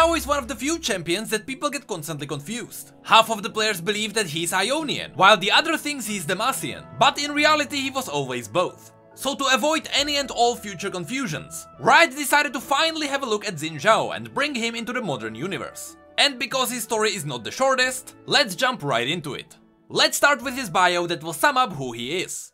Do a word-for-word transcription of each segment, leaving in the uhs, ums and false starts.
Zhao is one of the few champions that people get constantly confused. Half of the players believe that he's Ionian, while the other thinks he's Demacian, but in reality he was always both. So to avoid any and all future confusions, Riot decided to finally have a look at Xin Zhao and bring him into the modern universe. And because his story is not the shortest, let's jump right into it. Let's start with his bio that will sum up who he is.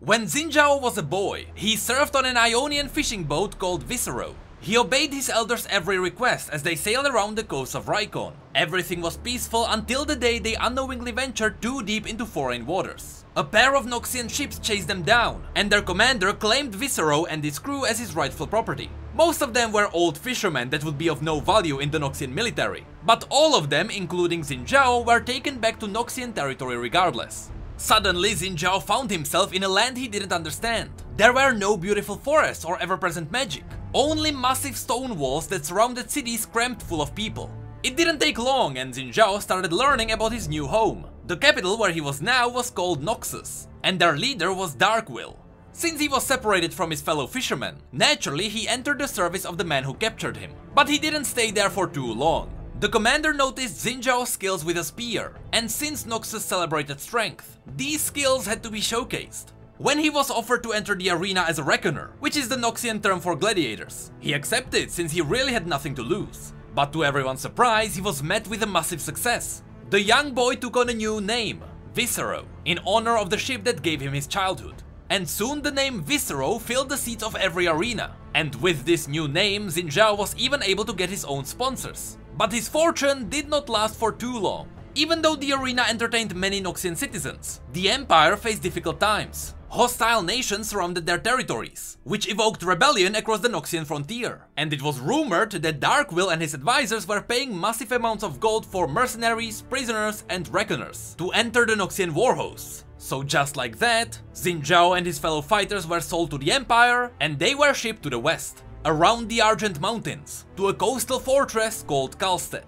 When Xin Zhao was a boy, he served on an Ionian fishing boat called Viscero. He obeyed his elders' every request as they sailed around the coast of Raikon. Everything was peaceful until the day they unknowingly ventured too deep into foreign waters. A pair of Noxian ships chased them down, and their commander claimed Viscero and his crew as his rightful property. Most of them were old fishermen that would be of no value in the Noxian military, but all of them, including Xin Zhao, were taken back to Noxian territory regardless. Suddenly, Xin Zhao found himself in a land he didn't understand. There were no beautiful forests or ever-present magic, only massive stone walls that surrounded cities crammed full of people. It didn't take long and Xin Zhao started learning about his new home. The capital where he was now was called Noxus, and their leader was Darkwill. Since he was separated from his fellow fishermen, naturally he entered the service of the man who captured him. But he didn't stay there for too long. The commander noticed Xin Zhao's skills with a spear, and since Noxus celebrated strength, these skills had to be showcased. When he was offered to enter the arena as a Reckoner, which is the Noxian term for gladiators, he accepted since he really had nothing to lose. But to everyone's surprise, he was met with a massive success. The young boy took on a new name, Viscero, in honor of the ship that gave him his childhood. And soon the name Viscero filled the seats of every arena. And with this new name, Xin Zhao was even able to get his own sponsors. But his fortune did not last for too long. Even though the arena entertained many Noxian citizens, the Empire faced difficult times. Hostile nations surrounded their territories, which evoked rebellion across the Noxian frontier. And it was rumored that Darkwill and his advisors were paying massive amounts of gold for mercenaries, prisoners, and reckoners to enter the Noxian war hosts. So just like that, Xin Zhao and his fellow fighters were sold to the Empire, and they were shipped to the west, around the Argent Mountains, to a coastal fortress called Kalstad.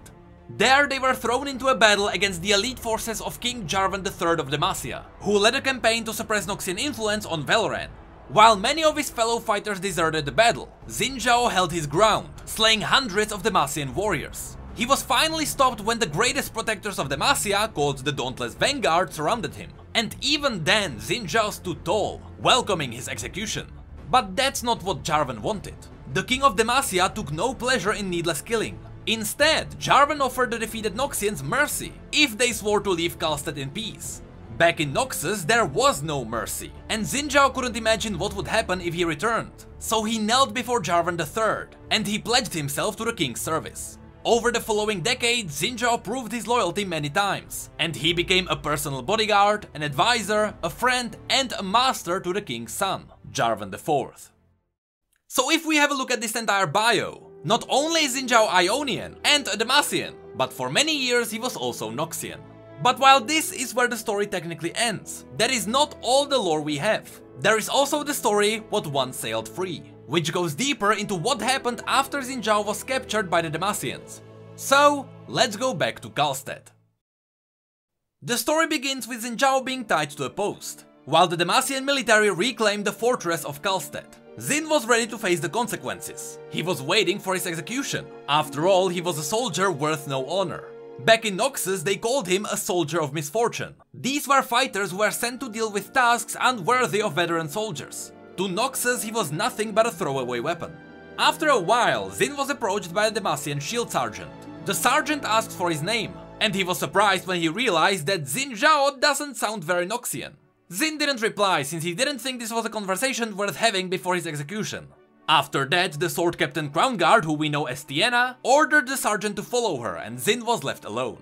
There they were thrown into a battle against the elite forces of King Jarvan the third of Demacia, who led a campaign to suppress Noxian influence on Valoran. While many of his fellow fighters deserted the battle, Xin Zhao held his ground, slaying hundreds of Demacian warriors. He was finally stopped when the greatest protectors of Demacia, called the Dauntless Vanguard, surrounded him. And even then, Xin Zhao stood tall, welcoming his execution. But that's not what Jarvan wanted. The king of Demacia took no pleasure in needless killing. Instead, Jarvan offered the defeated Noxians mercy, if they swore to leave Kalstad in peace. Back in Noxus, there was no mercy, and Xin Zhao couldn't imagine what would happen if he returned. So he knelt before Jarvan the third, and he pledged himself to the king's service. Over the following decade, Xin Zhao proved his loyalty many times, and he became a personal bodyguard, an advisor, a friend, and a master to the king's son, Jarvan the fourth. So if we have a look at this entire bio, not only is Xin Zhao Ionian and a Demacian, but for many years he was also Noxian. But while this is where the story technically ends, that is not all the lore we have. There is also the story What Once Sailed Free, which goes deeper into what happened after Xin Zhao was captured by the Demacians. So let's go back to Kalstad. The story begins with Xin Zhao being tied to a post, while the Demacian military reclaimed the fortress of Kalstad. Xin was ready to face the consequences. He was waiting for his execution. After all, he was a soldier worth no honor. Back in Noxus, they called him a soldier of misfortune. These were fighters who were sent to deal with tasks unworthy of veteran soldiers. To Noxus, he was nothing but a throwaway weapon. After a while, Xin was approached by a Demacian shield sergeant. The sergeant asked for his name, and he was surprised when he realized that Xin Zhao doesn't sound very Noxian. Xin didn't reply since he didn't think this was a conversation worth having before his execution. After that, the sword captain Crownguard, who we know as Tiana, ordered the sergeant to follow her, and Xin was left alone.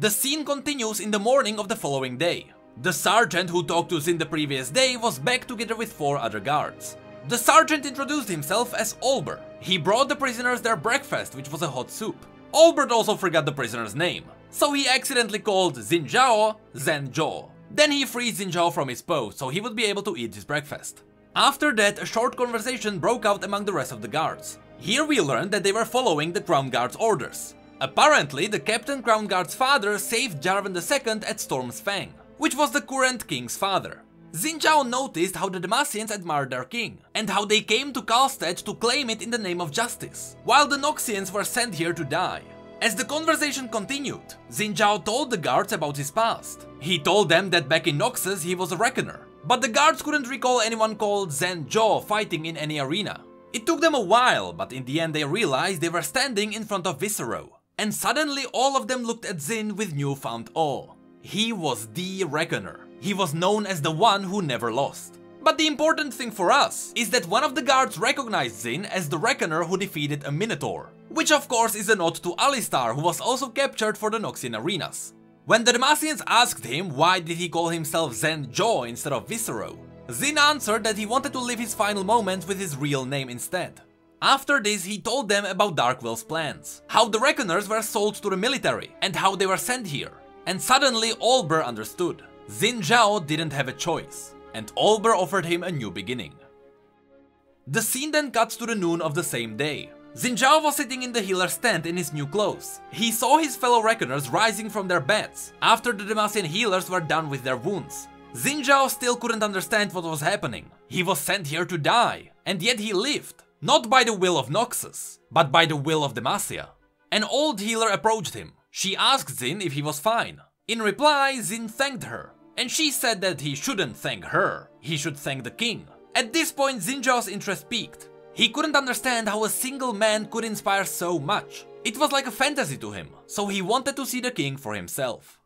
The scene continues in the morning of the following day. The sergeant who talked to Xin the previous day was back together with four other guards. The sergeant introduced himself as Olbert. He brought the prisoners their breakfast, which was a hot soup. Olbert also forgot the prisoner's name, so he accidentally called Xin Zhao Zen Zhou. Then he freed Xin Zhao from his post, so he would be able to eat his breakfast. After that, a short conversation broke out among the rest of the guards. Here we learned that they were following the Crown Guard's orders. Apparently, the Captain Crown Guard's father saved Jarvan the second at Storm's Fang, which was the current king's father. Xin Zhao noticed how the Demacians admired their king, and how they came to Kalstad to claim it in the name of justice, while the Noxians were sent here to die. As the conversation continued, Xin Zhao told the guards about his past. He told them that back in Noxus he was a Reckoner, but the guards couldn't recall anyone called Xin Zhao fighting in any arena. It took them a while, but in the end they realized they were standing in front of Viscero, and suddenly all of them looked at Xin with newfound awe. He was the Reckoner. He was known as the one who never lost. But the important thing for us is that one of the guards recognized Xin as the Reckoner who defeated a Minotaur, which of course is a nod to Alistar, who was also captured for the Noxian arenas. When the Demacians asked him why did he call himself Xin Zhao instead of Viscero, Xin answered that he wanted to live his final moments with his real name instead. After this, he told them about Darkwill's plans, how the Reckoners were sold to the military, and how they were sent here. And suddenly Olbert understood. Xin Zhao didn't have a choice, and Olbert offered him a new beginning. The scene then cuts to the noon of the same day. Xin Zhao was sitting in the healer's tent in his new clothes. He saw his fellow Reckoners rising from their beds, after the Demacian healers were done with their wounds. Xin Zhao still couldn't understand what was happening. He was sent here to die, and yet he lived, not by the will of Noxus, but by the will of Demacia. An old healer approached him. She asked Xin if he was fine. In reply, Xin thanked her, and she said that he shouldn't thank her, he should thank the king. At this point, Xin Zhao's interest peaked. He couldn't understand how a single man could inspire so much. It was like a fantasy to him, so he wanted to see the king for himself.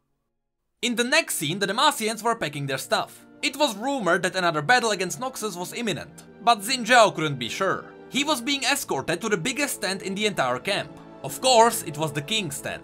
In the next scene, the Demacians were packing their stuff. It was rumored that another battle against Noxus was imminent, but Xin Zhao couldn't be sure. He was being escorted to the biggest tent in the entire camp. Of course, it was the king's tent.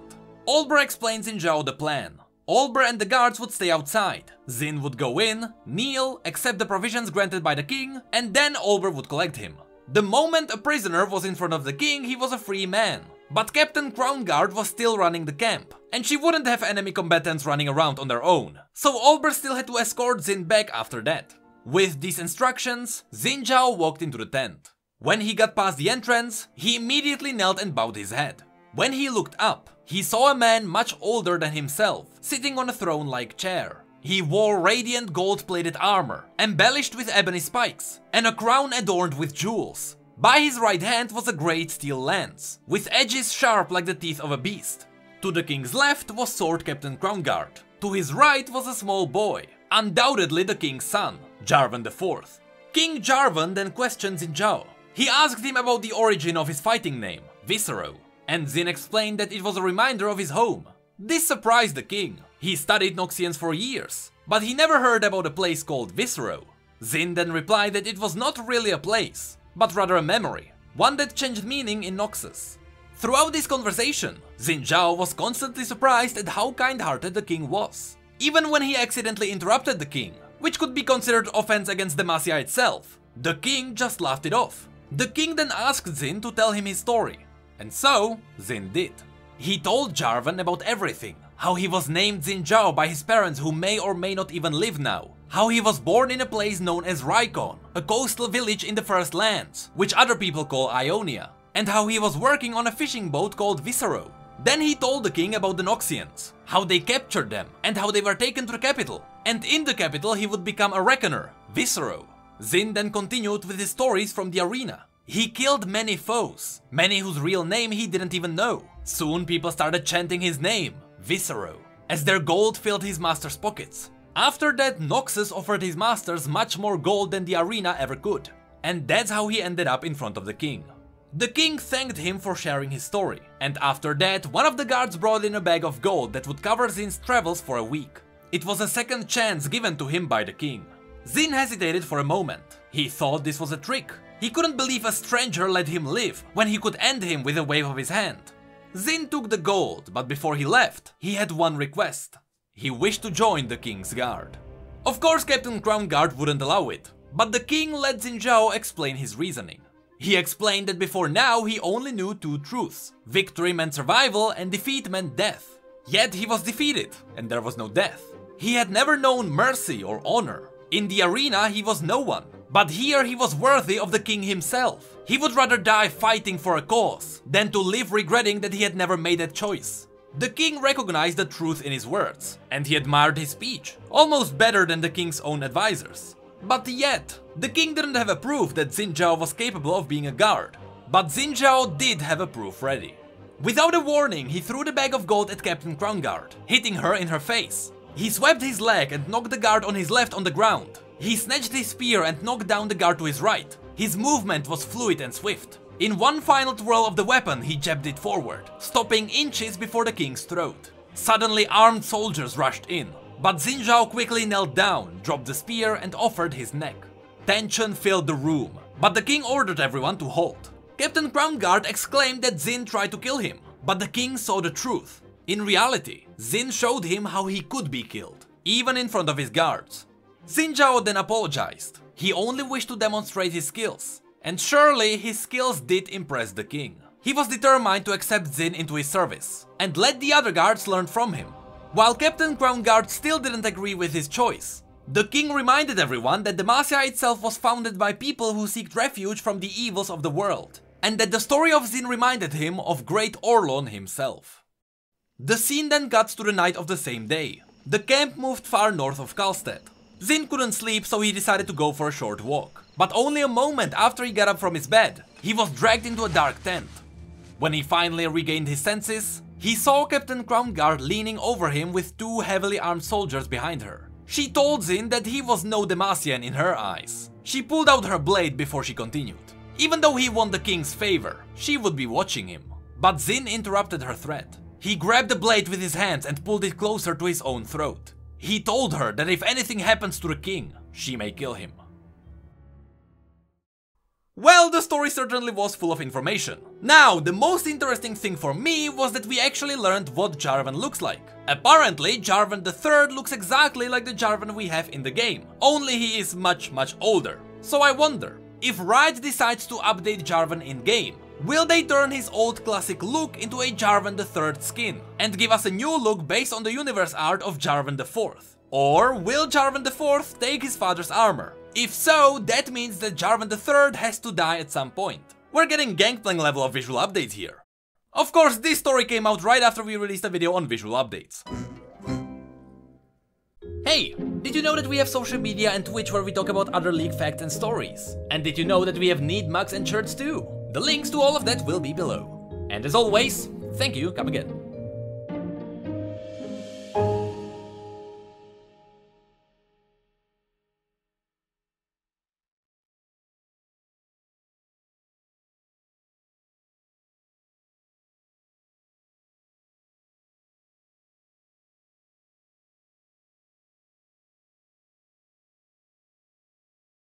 Olbert explained Xin Zhao the plan. Olbert and the guards would stay outside, Xin would go in, kneel, accept the provisions granted by the king, and then Olbert would collect him. The moment a prisoner was in front of the king, he was a free man. But Captain Crownguard was still running the camp, and she wouldn't have enemy combatants running around on their own, so Olbert still had to escort Xin back after that. With these instructions, Xin Zhao walked into the tent. When he got past the entrance, he immediately knelt and bowed his head. When he looked up, he saw a man much older than himself, sitting on a throne-like chair. He wore radiant gold-plated armor, embellished with ebony spikes, and a crown adorned with jewels. By his right hand was a great steel lance, with edges sharp like the teeth of a beast. To the king's left was Sword Captain Crownguard. To his right was a small boy, undoubtedly the king's son, Jarvan the fourth. King Jarvan then questioned Xin Zhao. He asked him about the origin of his fighting name, Viscero, and Xin explained that it was a reminder of his home. This surprised the king. He studied Noxians for years, but he never heard about a place called Viscero. Xin then replied that it was not really a place, but rather a memory, one that changed meaning in Noxus. Throughout this conversation, Xin Zhao was constantly surprised at how kind-hearted the king was. Even when he accidentally interrupted the king, which could be considered offense against Demacia itself, the king just laughed it off. The king then asked Xin to tell him his story. And so, Xin did. He told Jarvan about everything, how he was named Xin Zhao by his parents who may or may not even live now, how he was born in a place known as Raikon, a coastal village in the First Lands, which other people call Ionia, and how he was working on a fishing boat called Viscero. Then he told the king about the Noxians, how they captured them, and how they were taken to the capital, and in the capital he would become a Reckoner, Viscero. Xin then continued with his stories from the arena. He killed many foes, many whose real name he didn't even know. Soon people started chanting his name, Viscero, as their gold filled his master's pockets. After that, Noxus offered his masters much more gold than the arena ever could. And that's how he ended up in front of the king. The king thanked him for sharing his story, and after that, one of the guards brought in a bag of gold that would cover Zin's travels for a week. It was a second chance given to him by the king. Xin hesitated for a moment. He thought this was a trick. He couldn't believe a stranger let him live, when he could end him with a wave of his hand. Xin took the gold, but before he left, he had one request. He wished to join the king's guard. Of course, Captain Crownguard wouldn't allow it, but the king let Xin Zhao explain his reasoning. He explained that before now he only knew two truths. Victory meant survival and defeat meant death. Yet he was defeated, and there was no death. He had never known mercy or honor. In the arena he was no one. But here he was worthy of the king himself. He would rather die fighting for a cause, than to live regretting that he had never made that choice. The king recognized the truth in his words, and he admired his speech, almost better than the king's own advisors. But yet, the king didn't have a proof that Xin Zhao was capable of being a guard. But Xin Zhao did have a proof ready. Without a warning, he threw the bag of gold at Captain Crownguard, hitting her in her face. He swept his leg and knocked the guard on his left on the ground. He snatched his spear and knocked down the guard to his right. His movement was fluid and swift. In one final twirl of the weapon, he jabbed it forward, stopping inches before the king's throat. Suddenly, armed soldiers rushed in, but Xin Zhao quickly knelt down, dropped the spear and offered his neck. Tension filled the room, but the king ordered everyone to halt. Captain Crownguard exclaimed that Xin tried to kill him, but the king saw the truth. In reality, Xin showed him how he could be killed, even in front of his guards. Xin Zhao then apologized. He only wished to demonstrate his skills. And surely his skills did impress the king. He was determined to accept Xin into his service and let the other guards learn from him. While Captain Crownguard still didn't agree with his choice, the king reminded everyone that Demacia itself was founded by people who seeked refuge from the evils of the world, and that the story of Xin reminded him of Great Orlon himself. The scene then cuts to the night of the same day. The camp moved far north of Kalstad. Xin couldn't sleep, so he decided to go for a short walk. But only a moment after he got up from his bed, he was dragged into a dark tent. When he finally regained his senses, he saw Captain Crownguard leaning over him with two heavily armed soldiers behind her. She told Xin that he was no Demacian in her eyes. She pulled out her blade before she continued. Even though he won the king's favor, she would be watching him. But Xin interrupted her threat. He grabbed the blade with his hands and pulled it closer to his own throat. He told her that if anything happens to the king, she may kill him. Well, the story certainly was full of information. Now, the most interesting thing for me was that we actually learned what Jarvan looks like. Apparently, Jarvan the third looks exactly like the Jarvan we have in the game, only he is much, much older. So I wonder, if Riot decides to update Jarvan in-game, will they turn his old classic look into a Jarvan the third skin and give us a new look based on the universe art of Jarvan the fourth? Or will Jarvan the fourth take his father's armor? If so, that means that Jarvan the third has to die at some point. We're getting Gangplank level of visual updates here. Of course, this story came out right after we released a video on visual updates. Hey, did you know that we have social media and Twitch where we talk about other league facts and stories? And did you know that we have Need mugs and shirts too? The links to all of that will be below. And as always, thank you, come again.